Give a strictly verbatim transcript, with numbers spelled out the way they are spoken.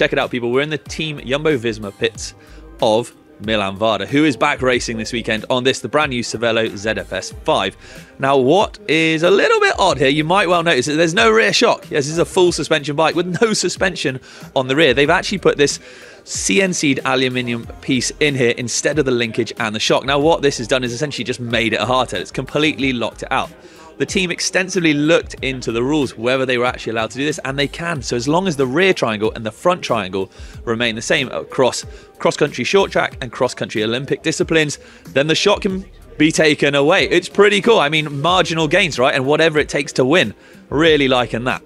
Check it out, people. We're in the Team Jumbo Visma pits of Milan Varda, who is back racing this weekend on this, the brand new Cervelo Z F S five. Now, what is a little bit odd here, you might well notice that there's no rear shock. Yes, this is a full suspension bike with no suspension on the rear. They've actually put this C N C'd aluminium piece in here instead of the linkage and the shock. Now, what this has done is essentially just made it a hardtail. It's completely locked it out. The team extensively looked into the rules, whether they were actually allowed to do this, and they can. So as long as the rear triangle and the front triangle remain the same across cross-country short track and cross-country Olympic disciplines, then the shot can be taken away. It's pretty cool. I mean, marginal gains, right? And whatever it takes to win. Really liking that.